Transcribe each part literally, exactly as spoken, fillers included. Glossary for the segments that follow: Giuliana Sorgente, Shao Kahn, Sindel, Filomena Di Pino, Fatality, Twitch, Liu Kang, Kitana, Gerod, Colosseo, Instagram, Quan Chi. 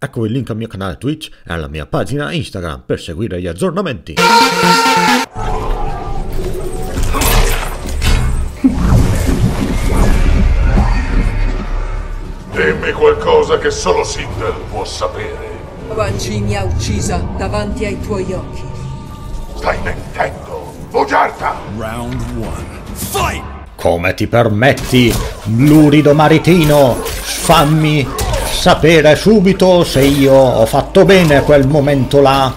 Ecco il link al mio canale Twitch e alla mia pagina Instagram per seguire gli aggiornamenti. Dimmi qualcosa che solo Sindel può sapere. Quan Chi mi ha uccisa davanti ai tuoi occhi. Stai mentendo, bugiarda! Round uno. Fight! Come ti permetti, lurido maritino? Fammi sapere subito se io ho fatto bene quel momento là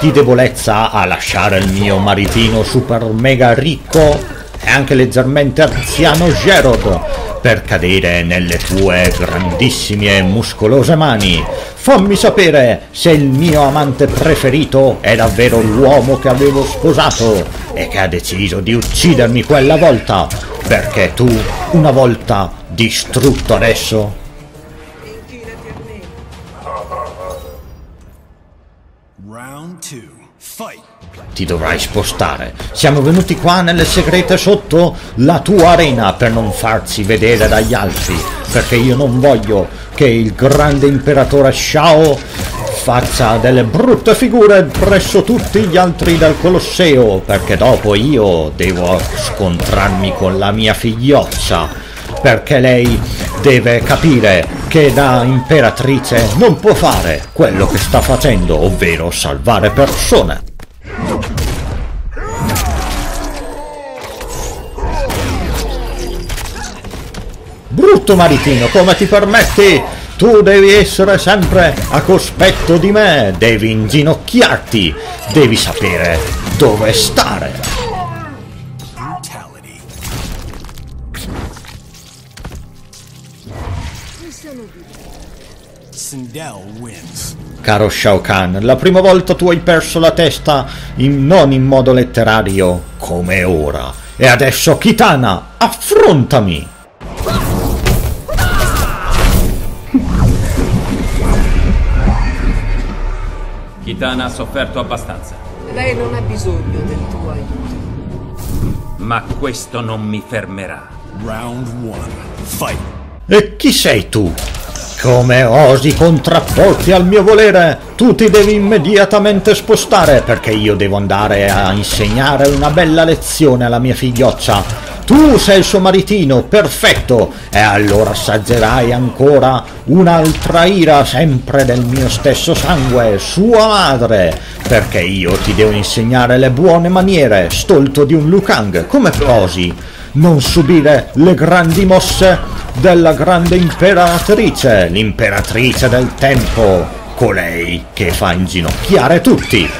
di debolezza a lasciare il mio maritino super mega ricco e anche leggermente anziano Gerod per cadere nelle tue grandissime e muscolose mani. Fammi sapere se il mio amante preferito è davvero l'uomo che avevo sposato e che ha deciso di uccidermi quella volta, perché tu, una volta distrutto adesso... Ti dovrai spostare. Siamo venuti qua nelle segrete sotto la tua arena per non farsi vedere dagli altri, perché io non voglio che il grande imperatore Shao faccia delle brutte figure presso tutti gli altri del Colosseo, perché dopo io devo scontrarmi con la mia figlioccia, perché lei deve capire che da imperatrice non può fare quello che sta facendo, ovvero salvare persone. Brutto maritino, come ti permetti? Tu devi essere sempre a cospetto di me, devi inginocchiarti, devi sapere dove stare. Sindel wins. Caro Shao Kahn, la prima volta tu hai perso la testa in, non in modo letterario come ora. E adesso Kitana, affrontami! Kitana ha sofferto abbastanza. Lei non ha bisogno del tuo aiuto. Ma questo non mi fermerà. Round uno. Fight! E chi sei tu? Come osi contrapporti al mio volere? Tu ti devi immediatamente spostare, perché io devo andare a insegnare una bella lezione alla mia figlioccia. Tu sei il suo maritino, perfetto, e allora assaggerai ancora un'altra ira, sempre del mio stesso sangue, sua madre, perché io ti devo insegnare le buone maniere, stolto di un Liu Kang. Come osi non subire le grandi mosse della grande imperatrice, l'imperatrice del tempo, colei che fa inginocchiare tutti.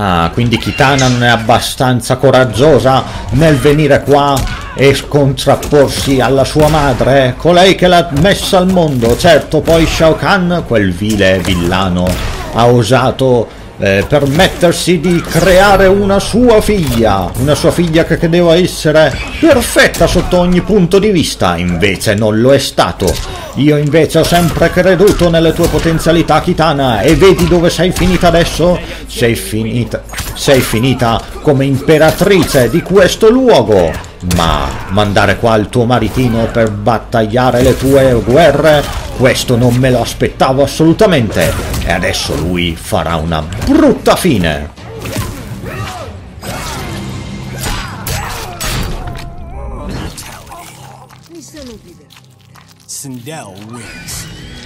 Ah, quindi Kitana non è abbastanza coraggiosa nel venire qua e contrapporsi alla sua madre, colei che l'ha messa al mondo. Certo, poi Shao Kahn, quel vile villano, ha osato Eh, permettersi di creare una sua figlia, una sua figlia che, che doveva essere perfetta sotto ogni punto di vista, invece non lo è stato. Io invece ho sempre creduto nelle tue potenzialità, Kitana, e vedi dove sei finita adesso? Sei finita, sei finita come imperatrice di questo luogo, ma mandare qua il tuo maritino per battagliare le tue guerre, questo non me lo aspettavo assolutamente, e adesso lui farà una brutta fine.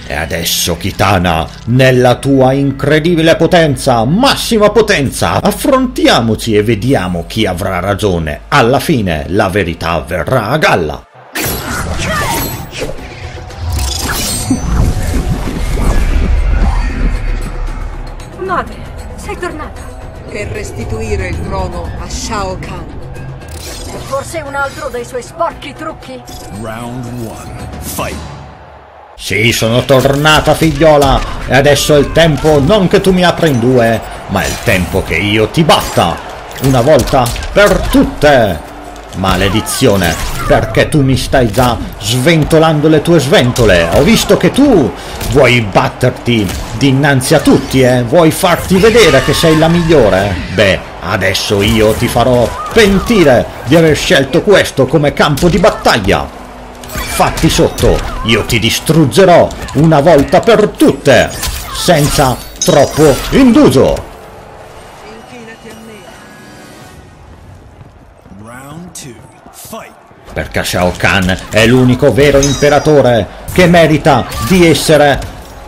E adesso Kitana, nella tua incredibile potenza, massima potenza, affrontiamoci e vediamo chi avrà ragione. Alla fine la verità verrà a galla. Madre, sei tornata. Per restituire il trono a Shao Kahn. E forse un altro dei suoi sporchi trucchi? Round uno. Fight! Sì, sono tornata, figliola. E adesso è il tempo non che tu mi apra in due, ma è il tempo che io ti batta. Una volta per tutte. Maledizione, perché tu mi stai già sventolando le tue sventole? Ho visto che tu vuoi batterti dinanzi a tutti, eh? Vuoi farti vedere che sei la migliore? Beh, adesso io ti farò pentire di aver scelto questo come campo di battaglia. Fatti sotto, io ti distruggerò una volta per tutte, senza troppo indugio. Perché Shao Kahn è l'unico vero imperatore che merita di essere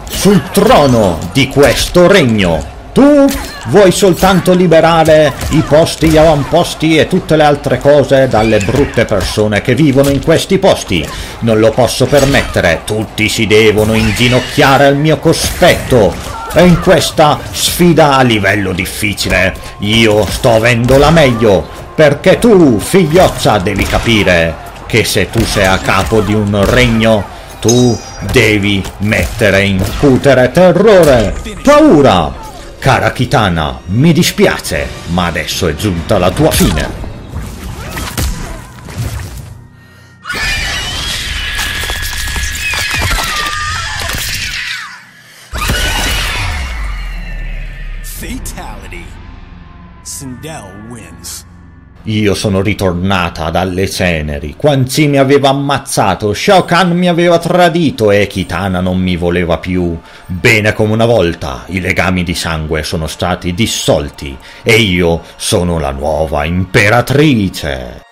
sul trono di questo regno. Tu vuoi soltanto liberare i posti, gli avamposti e tutte le altre cose dalle brutte persone che vivono in questi posti. Non lo posso permettere, tutti si devono inginocchiare al mio cospetto. E in questa sfida a livello difficile io sto avendo la meglio. Perché tu, figlioccia, devi capire che se tu sei a capo di un regno, tu devi mettere in cutere terrore, paura. Cara Kitana, mi dispiace, ma adesso è giunta la tua fine. Fatality. Sindel wins. Io sono ritornata dalle ceneri, Quan Chi mi aveva ammazzato, Shao Kahn mi aveva tradito e Kitana non mi voleva più bene come una volta. I legami di sangue sono stati dissolti e io sono la nuova imperatrice.